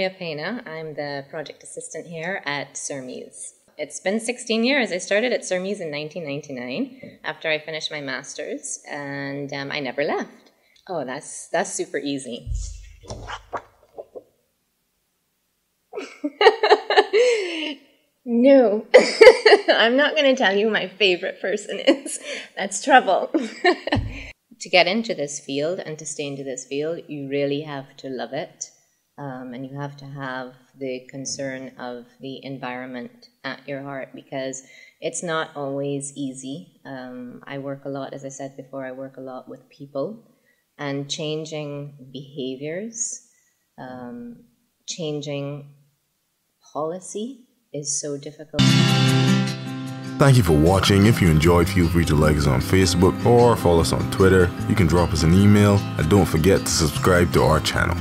Maria Pena. I'm the project assistant here at CERMES. It's been 16 years. I started at CERMES in 1999 after I finished my master's, and I never left. Oh, that's super easy. No, I'm not going to tell you who my favorite person is. That's trouble. To get into this field and to stay into this field, you really have to love it. And you have to have the concern of the environment at your heart, because it's not always easy. I work a lot, as I said before, I work a lot with people, and changing behaviors, changing policy is so difficult. Thank you for watching. If you enjoyed, feel free to like us on Facebook or follow us on Twitter. You can drop us an email, and don't forget to subscribe to our channel.